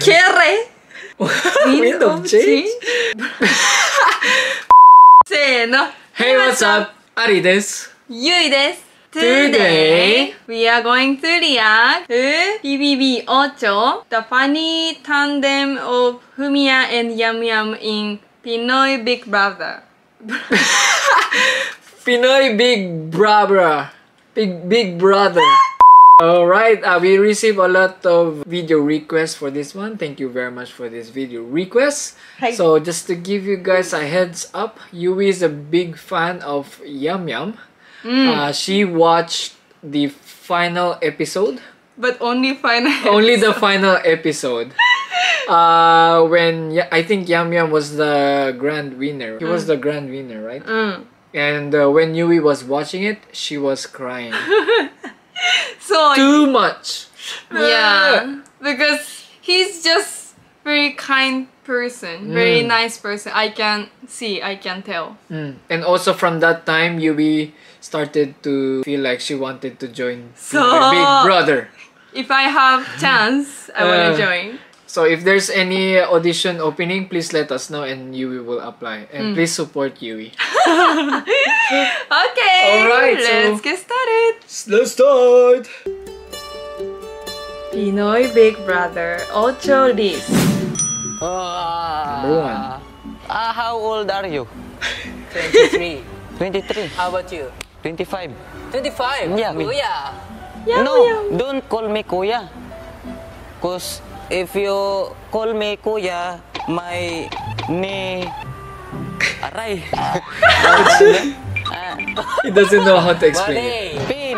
Kere! Wind of change? Seno! Hey, what's up? Ari desu. Yui desu. Today, we are going to react to BBB 8, the funny tandem of Fumiya and Yamyam in Pinoy Big Brother. Pinoy Big Brother. Big Brother. Alright, we received a lot of video requests for this one. Thank you very much for this video request. Hi. So just to give you guys a heads up, Yui is a big fan of Yamyam. She watched the final episode. But only final episode. Only the final episode. When I think Yamyam was the grand winner. He was the grand winner, right? And when Yui was watching it, she was crying. So too much. Yeah, because he's just very kind person, very nice person. I can see, I can tell. And also from that time, Yui started to feel like she wanted to join Big Brother. If I have chance, I want to join. So if there's any audition opening, please let us know and Yui will apply. And please support Yui. Okay, alright, let's get started. Let's start! Pinoy Big Brother 8 list. Number one. How old are you? 23. 23. How about you? 25. 25? Yeah. Kuya. Yeah, no, kuya. Don't call me kuya. Because if you call me kuya, my knee... Aray. He doesn't know how to explain it. Pain.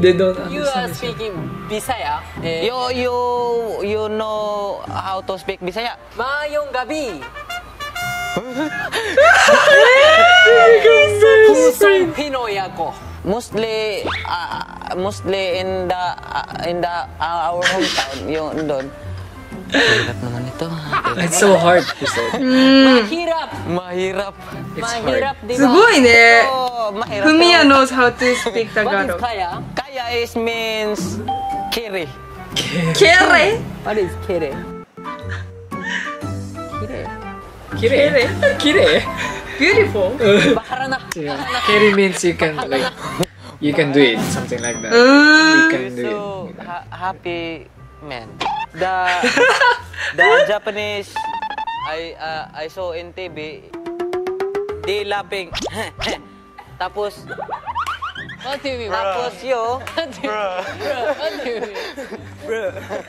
They don't understand. You are speaking Bisaya. You know how to speak Bisaya? Mayong gabi. Pusang Pinoy ako. Mostly in our hometown yung doon. Mahirap naman ito. It's so hard to say. Mahirap. It's hard. Sugoi ne. Fumiya knows how to speak Tagalog. What is kaya? Kaya means kere. Kere? What is kere? Kere. Beautiful. Baharana. Kere means you can like, you can do it, something like that. You can do it. Happy man. The Japanese I saw in TV, they laughing. Tapos on TV. Tapos yo. On TV.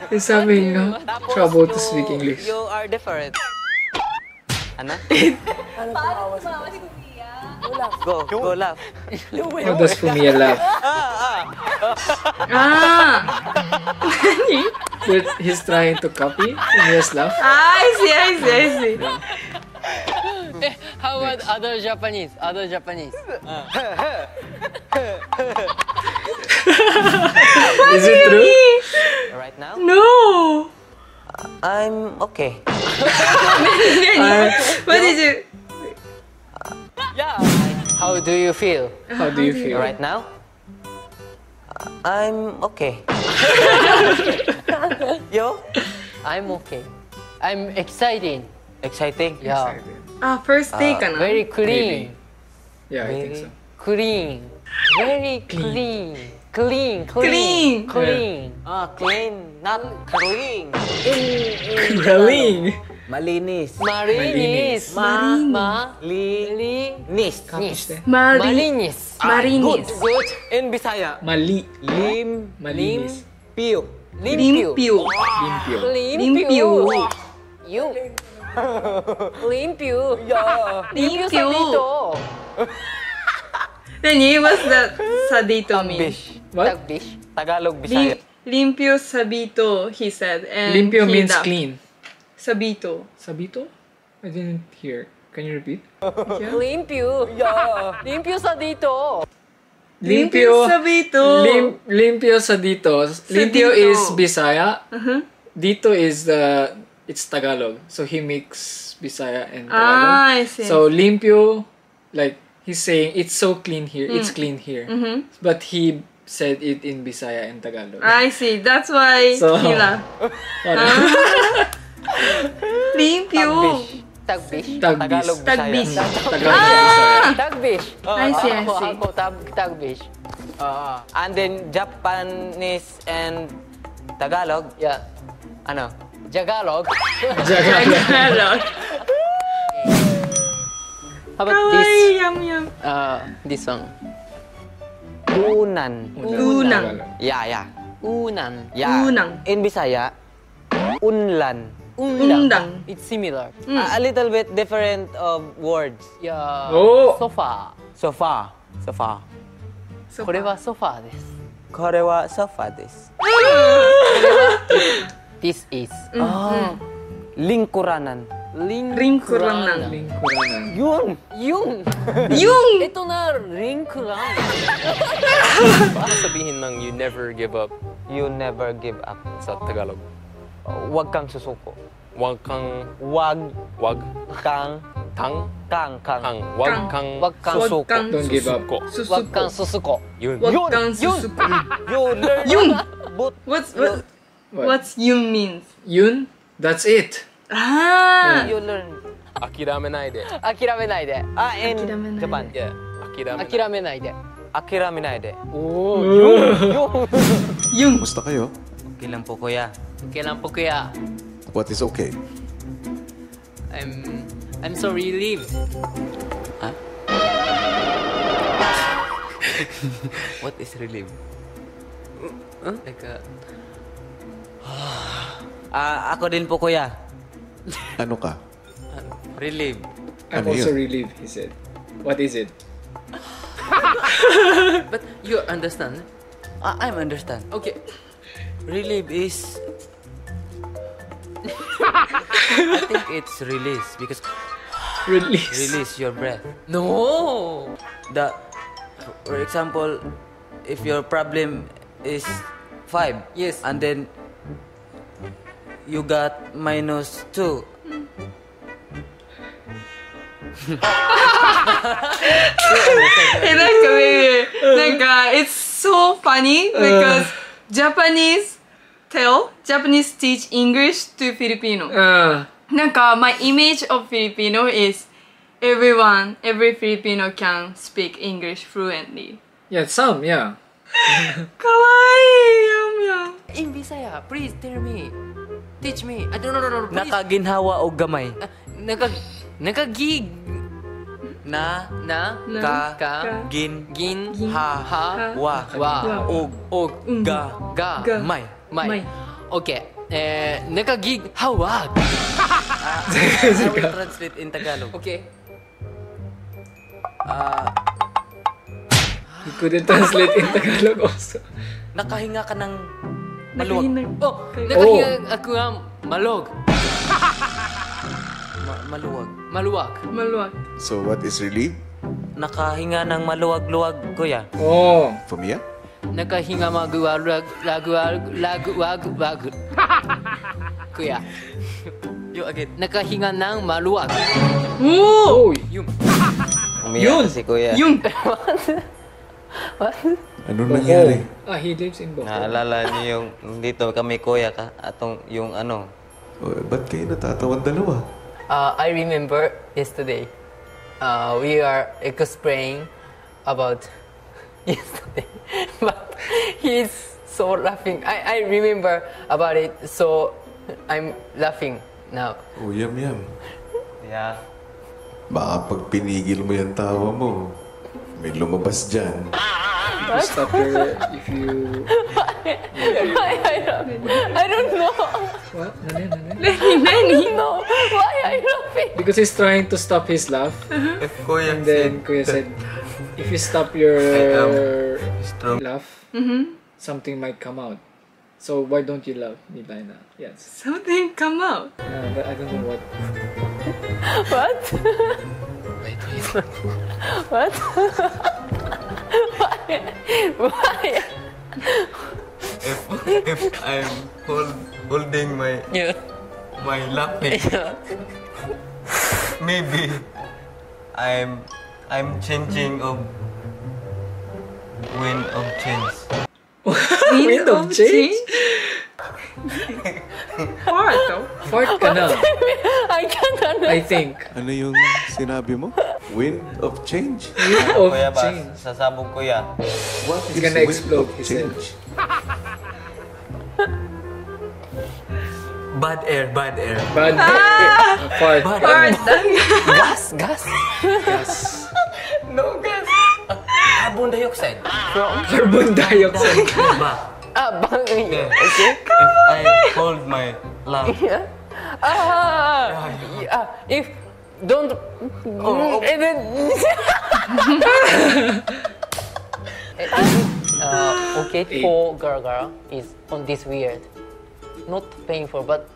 He's having trouble to speak English. You are different. Ano? Ano tawa si Fumiya? Go laugh. How does Fumiya laugh? He's trying to copy Fumiya's laugh. I see. How about other Japanese? Is it true? Right now? No. I'm okay. What is it? Yeah. How do you feel? How do you feel right now? I'm okay. Yo, I'm okay. I'm exciting. Exciting? Yeah. First take on very clean. Maybe. Yeah, very I think so. Clean. Very clean. Clean. Yeah. Clean. Not clean. Clean. Malinis. Good. In Bisaya. Limpio. What's that? Sadito means? What? Tagalog Bisaya. Limpio sabito, he said. And limpio means clean. Sabito? I didn't hear. Can you repeat? Yeah. Limpio. Yeah. Limpio sabito. Limpio sabito. Limpio is Bisaya. Dito is it's Tagalog. So he mixes Bisaya and Tagalog. Ah, I see. So limpio, like he's saying, it's so clean here. It's clean here. But he said it in Bisaya and Tagalog. I see. That's why so, he laughed. Thank you. Tagbish. Tagalog, Tagbish. Tagbish. I see, I see. Tagbish. And then Japanese and Tagalog. Yeah. Ano? Jagalog. Jagalog. How about this? Yamyam. This song. Unang. Unang. Yeah, yeah. Unang. Yeah. Unang. In Bisaya, unlan. Undang. It's similar. Mm. A little bit different of words. Yeah. Oh. Sofa. Sofa. Sofa. Kore wa sofa desu. Kore wa sofa desu. This is. Mm. Oh. Lingkuranan. Lingkuranan. Lingkuranan. Yung. Yung. Yung. Ito na lingkuran. Ano sabihin ng you never give up? You never give up sa Tagalog. Wag kang susuko. Wag kang. Wag. Wag. Kang. Kang. Kang. Kang. Wag kang. Wag kang susuko. Don't give up. Wag kang susuko. Yun. Wag kang susuko. Yun. Yun. What's yun means? Yun. That's it. Ah, you learn. Akiramenaide. Akiramenaide. Ah, in Japan. Yeah. Akiramenaide. Akiramenaide. Oh. Yung. Kumusta kayo? Okay lang po kuya. Okay lang po kuya. What is okay? I'm so relieved. Huh? What is relieved? Huh? Like a. Ah, ako din po kuya. Ano ka? Relieved. I'm also relieved, he said. What is it? But you understand? I understand. Okay. Relieved is... I think it's release because... Release? Release your breath. No! The... For example, if your problem is 5. Yes. And then... You got -2. It's so funny because Japanese teach English to Filipino. My image of Filipino is every Filipino can speak English fluently. Yeah, some, yeah. Kawaii, Yamyam. In Bisaya, please tell me. Teach me. I don't know. Nakaginhawa o gamay. Nakagig. Nakaginhawa o gamay. Okay. Nakagighawa. I will translate in Tagalog. Okay. You couldn't translate in Tagalog also. Nakahinga ka ng... Malog. Oh, nakahinga ako ng malog. Maluwag. Maluwag. Maluwag. So what is relief? Nakahinga ng maluwag-luwag, kuya. Oh. Fumiya? Nakahinga maluwag-luwag. Kuya. You again. Nakahinga ng maluwag. Woo! Yun. Yun. Si kuya. Yun. What? Ano nangyari? Ah, he lives in Bohol. Naalala niyo yung dito kami kuya ka atong yung ano. Oh, ba't kayo natatawan dalawa? I remember yesterday. We are explaining about yesterday. But he's so laughing. I remember about it, so I'm laughing now. Oh, Yamyam. Yeah. Baka pag pinigil mo yung tawa mo, may lumabas dyan. If you stop here, if you... I don't know. What? I don't know. Why are you laughing? Because he's trying to stop his laugh. And then Kuya said, if you stop your laugh, something might come out. So why don't you laugh, Nilaina? Yes. Something come out? No, but I don't know what. What? What? Why? If I'm holding my laughing, maybe I'm changing of Wind of change. Wind of change? Fart, no? Fart ka na. I can't understand. I think. Ano yung sinabi mo? Wind of change? Wind of change. Sasabog ko yan. What is gonna explode? Change? Bad air, bad air. Bad air. Fart. Fart. Gas, gas. Gas. No gas. Carbon dioxide. Carbon dioxide. Okay. If I hold my lung. Yeah. If don't. Oh. And then. Okay, for girl is on this weird. Not painful, but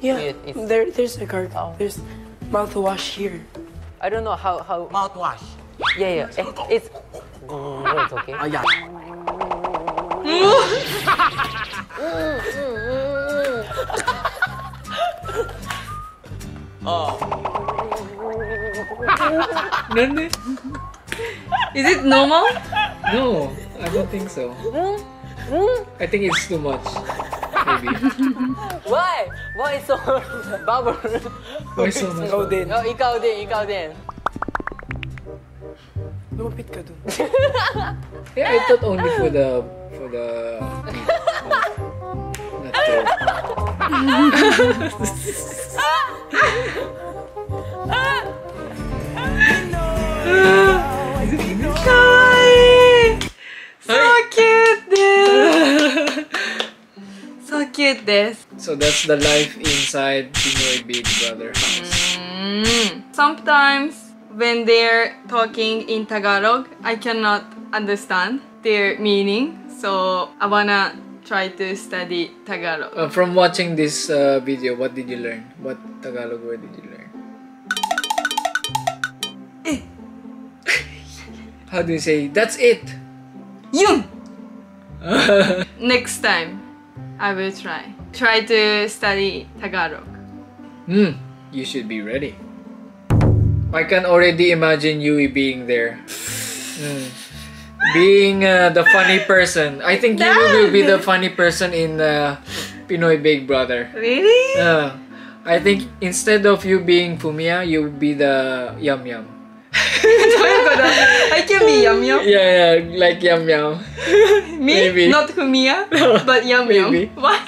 yeah. Weird. There's a gargle. Oh. There's mouthwash here. I don't know how. Mouthwash. Yeah, yeah. It's. It's okay. Oh yeah. Oh. Is it normal? No, I don't think so. I think it's too much. Maybe. Why? Why so bubble? Why so much? Ikaw din. Oh, ikaw din. Lumapit ka dun. Yeah, I thought only for the not joke. Is it English? Kawaii! So cute this! So cute this! So that's the life inside Pinoy Big Brother house. Sometimes when they're talking in Tagalog, I cannot understand their meaning, so I wanna try to study Tagalog. From watching this video, what did you learn? What Tagalog word did you learn? Eh. How do you say, that's it? Yun! Next time, I will try. Try to study Tagalog. You should be ready. I can already imagine Yui being there. Being the funny person. I think Dad. Yui will be the funny person in Pinoy Big Brother. Really? I think instead of you being Fumiya, you will be the Yamyam. I can be Yamyam? Yeah, like Yamyam. Me? Maybe. Not Fumiya, but Yamyam. Maybe. Why?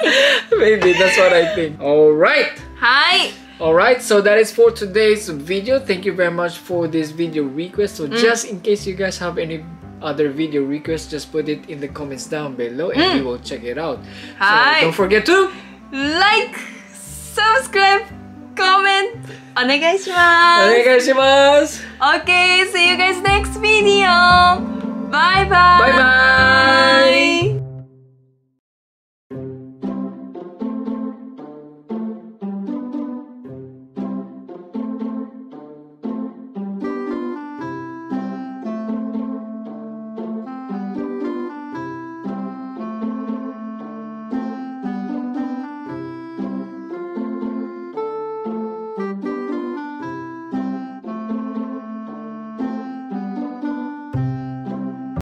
Maybe, that's what I think. Alright! Hi! Alright, so that is for today's video. Thank you very much for this video request. So just in case you guys have any other video requests, just put it in the comments down below and we will check it out. So don't forget to like, subscribe, comment, onegaishimasu. Okay, see you guys next video. Bye bye.